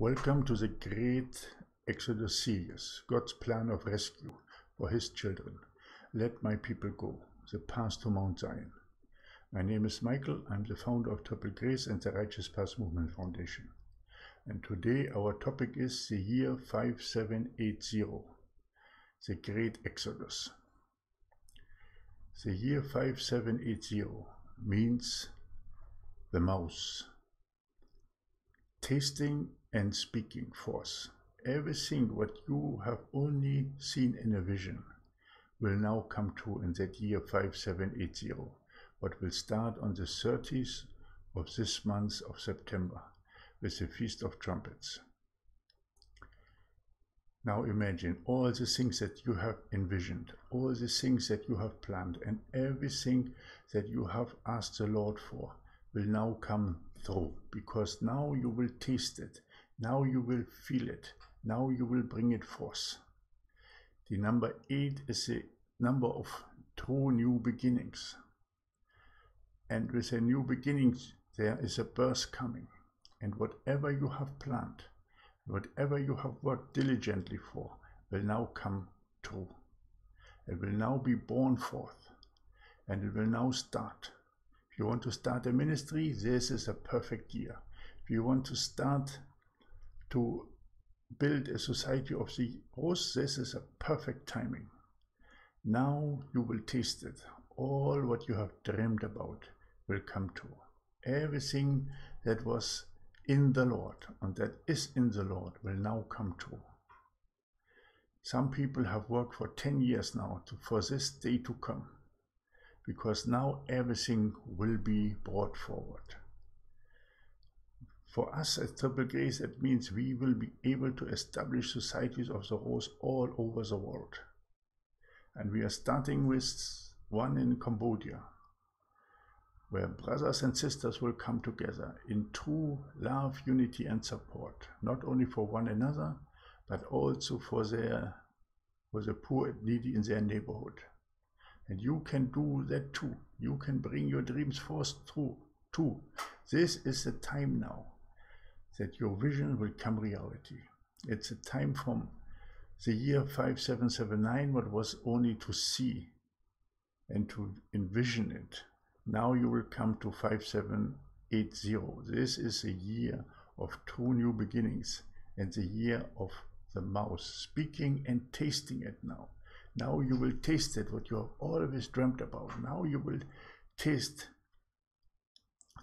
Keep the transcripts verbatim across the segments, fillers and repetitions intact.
Welcome to the great Exodus series, God's plan of rescue for his children. Let my people go, the path to Mount Zion. My name is Michael. I'm the founder of Triple Grace and the Righteous Path Movement Foundation. And today our topic is the year five seven eight zero, the great Exodus. The year five seven eight zero means the mouth, tasting and speaking forth. Everything what you have only seen in a vision will now come true in that year five seven eight zero, what will start on the thirtieth of this month of September with the Feast of Trumpets. Now imagine all the things that you have envisioned, all the things that you have planned, and everything that you have asked the Lord for will now come through, because now you will taste it, now you will feel it, now you will bring it forth. The number eight is the number of true new beginnings, and with the new beginnings there is a birth coming, and whatever you have planned, whatever you have worked diligently for will now come true. It will now be born forth, and it will now start. If you want to start a ministry, this is a perfect year. If you want to start to build a society of the rose, this is a perfect timing. Now you will taste it. All what you have dreamed about will come true. Everything that was in the Lord and that is in the Lord will now come true. Some people have worked for ten years now to, for this day to come, because now everything will be brought forward. For us at Triple Grace, that means we will be able to establish societies of the rose all over the world. And we are starting with one in Cambodia, where brothers and sisters will come together in true love, unity and support, not only for one another, but also for, their, for the poor and needy in their neighborhood. And you can do that too. You can bring your dreams forth through too. This is the time now that your vision will come reality. It's a time from the year five seven seven nine, what was only to see and to envision it. Now you will come to five seven eight zero. This is a year of two new beginnings and the year of the mouth, speaking and tasting it now. Now you will taste it, what you have always dreamt about. Now you will taste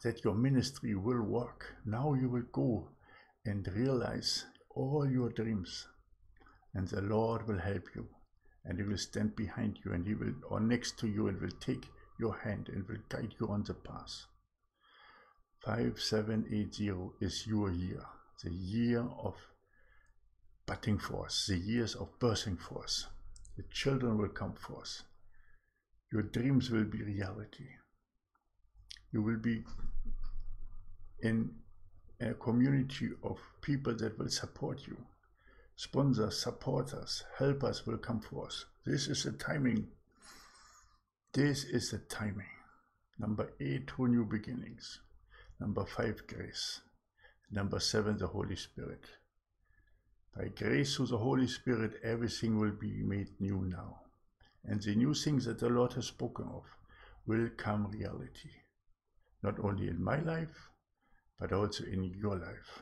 that your ministry will work. Now you will go and realize all your dreams, and the Lord will help you, and he will stand behind you, and he will, or next to you, and will take your hand and will guide you on the path. five seven eight zero is your year, the year of budding forth, the years of bursting forth. The children will come forth. Your dreams will be reality. You will be in a community of people that will support you. Sponsors, supporters, helpers will come forth. This is the timing. This is the timing. Number eight, two new beginnings. Number five, grace. Number seven, the Holy Spirit. By grace through the Holy Spirit, everything will be made new now. And the new things that the Lord has spoken of will come reality. Not only in my life, but also in your life.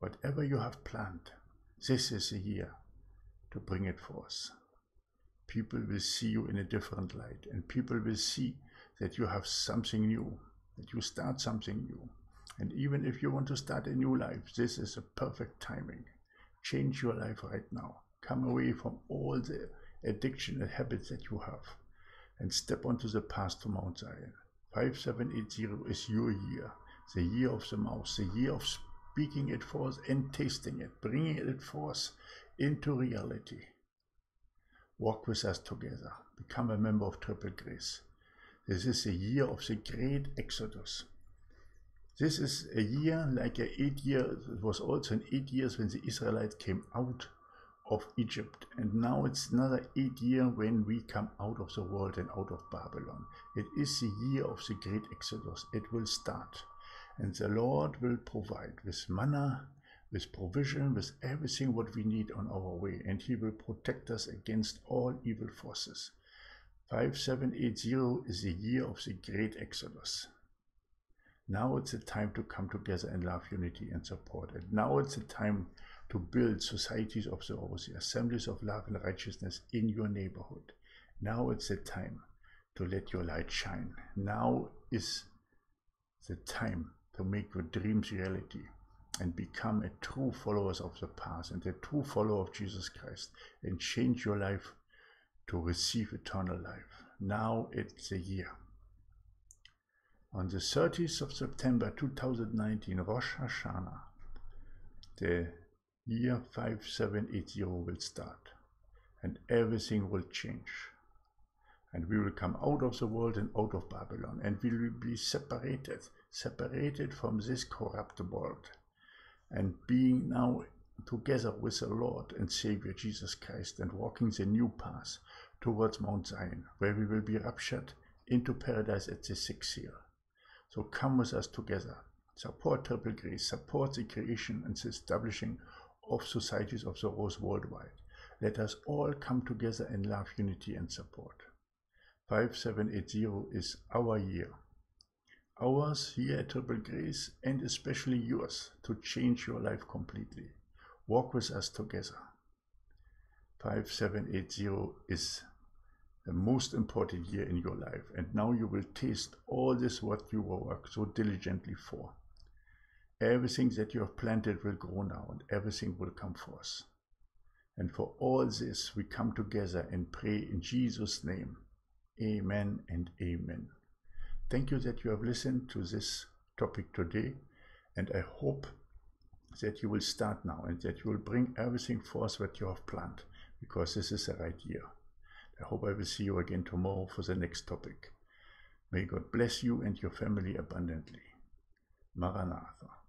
Whatever you have planned, this is the year to bring it forth. People will see you in a different light, and people will see that you have something new, that you start something new. And even if you want to start a new life, this is a perfect timing. Change your life right now. Come away from all the addiction and habits that you have, and step onto the path to Mount Zion. five seven eight zero is your year, the year of the mouth, the year of speaking it forth and tasting it, bringing it forth into reality. Walk with us together. Become a member of Triple Grace. This is a year of the great Exodus. This is a year like an eight year. It was also in eight years when the Israelites came out of Egypt. And now it's another eight year when we come out of the world and out of Babylon. It is the year of the great Exodus. It will start. And the Lord will provide with manna, with provision, with everything what we need on our way, and he will protect us against all evil forces. five seven eight zero is the year of the great Exodus. Now it's the time to come together and love, unity, and support. And now it's the time to build societies of the earth, the assemblies of love and righteousness in your neighborhood. Now it's the time to let your light shine. Now is the time to make your dreams reality and become a true follower of the path and a true follower of Jesus Christ, and change your life to receive eternal life. Now it's the year. On the thirtieth of September two thousand nineteen, Rosh Hashanah, the year five seven eight zero will start, and everything will change. And we will come out of the world and out of Babylon, and we will be separated, separated from this corrupt world, and being now together with the Lord and Savior Jesus Christ, and walking the new path towards Mount Zion, where we will be raptured into paradise at the sixth year. So come with us together. Support Triple Grace, support the creation and the establishing of societies of the Rose worldwide. Let us all come together in love, unity, and support. five seven eight zero is our year. Ours here at Triple Grace, and especially yours, to change your life completely. Walk with us together. five seven eight zero is the most important year in your life, and now you will taste all this what you work so diligently for. Everything that you have planted will grow now, and everything will come forth. And for all this, we come together and pray in Jesus' name. Amen and amen. Thank you that you have listened to this topic today, and I hope that you will start now and that you will bring everything forth that you have planned, because this is the right year. I hope I will see you again tomorrow for the next topic. May God bless you and your family abundantly. Maranatha.